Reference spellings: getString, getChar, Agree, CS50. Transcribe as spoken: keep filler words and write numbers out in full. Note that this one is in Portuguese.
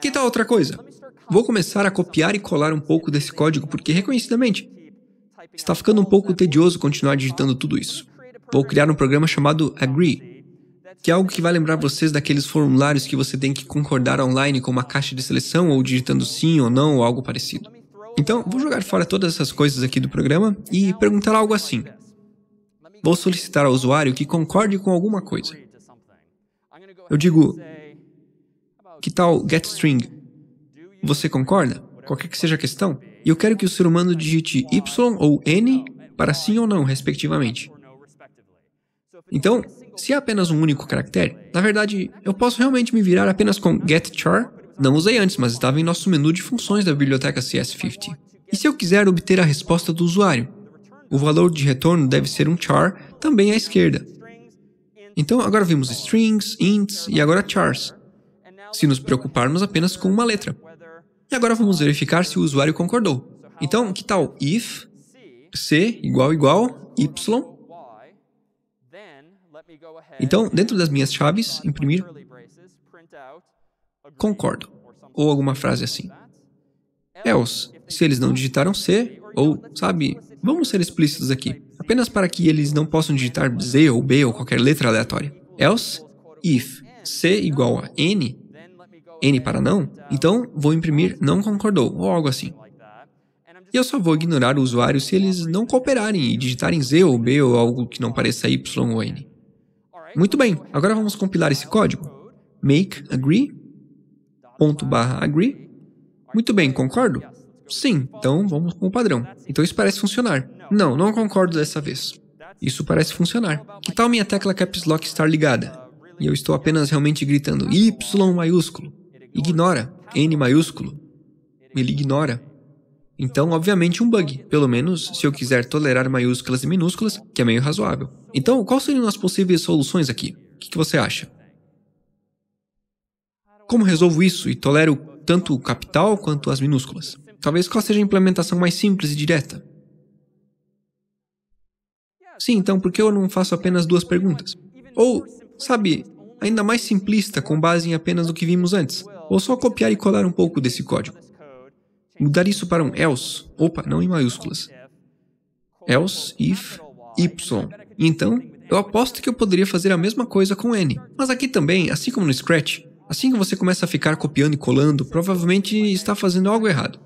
Que tal outra coisa? Vou começar a copiar e colar um pouco desse código porque, reconhecidamente, está ficando um pouco tedioso continuar digitando tudo isso. Vou criar um programa chamado Agree, que é algo que vai lembrar vocês daqueles formulários que você tem que concordar online com uma caixa de seleção ou digitando sim ou não ou algo parecido. Então, vou jogar fora todas essas coisas aqui do programa e perguntar algo assim. Vou solicitar ao usuário que concorde com alguma coisa. Eu digo, que tal getString? Você concorda? Qualquer que seja a questão. E eu quero que o ser humano digite Y ou N para sim ou não, respectivamente. Então, se há apenas um único caractere, na verdade, eu posso realmente me virar apenas com getChar. Não usei antes, mas estava em nosso menu de funções da biblioteca C S cinquenta. E se eu quiser obter a resposta do usuário? O valor de retorno deve ser um char, também à esquerda. Então, agora vimos strings, ints e agora chars, se nos preocuparmos apenas com uma letra. E agora vamos verificar se o usuário concordou. Então, que tal if c igual igual y? Então, dentro das minhas chaves, imprimir concordo, ou alguma frase assim. Else, se eles não digitaram C, ou, sabe, vamos ser explícitos aqui, apenas para que eles não possam digitar Z ou B ou qualquer letra aleatória. Else, if C igual a N, N para não, então vou imprimir não concordou, ou algo assim. E eu só vou ignorar o usuário se eles não cooperarem e digitarem Z ou B ou algo que não pareça Y ou N. Muito bem, agora vamos compilar esse código. Make agree, ponto barra agree. Muito bem, concordo? Sim, então vamos com o padrão. Então isso parece funcionar. Não, não concordo dessa vez. Isso parece funcionar. Que tal minha tecla caps lock estar ligada? E eu estou apenas realmente gritando Y maiúsculo. Ignora, N maiúsculo. Ele ignora. Então, obviamente, um bug, pelo menos se eu quiser tolerar maiúsculas e minúsculas, que é meio razoável. Então, quais seriam as possíveis soluções aqui? O que, que você acha? Como resolvo isso e tolero tanto o capital quanto as minúsculas? Talvez qual seja a implementação mais simples e direta? Sim, então por que eu não faço apenas duas perguntas? Ou, sabe, ainda mais simplista com base em apenas o que vimos antes? Ou só copiar e colar um pouco desse código? Mudar isso para um else, opa, não em maiúsculas. Else, if, y. Então, eu aposto que eu poderia fazer a mesma coisa com N. Mas aqui também, assim como no Scratch, assim que você começa a ficar copiando e colando, provavelmente está fazendo algo errado.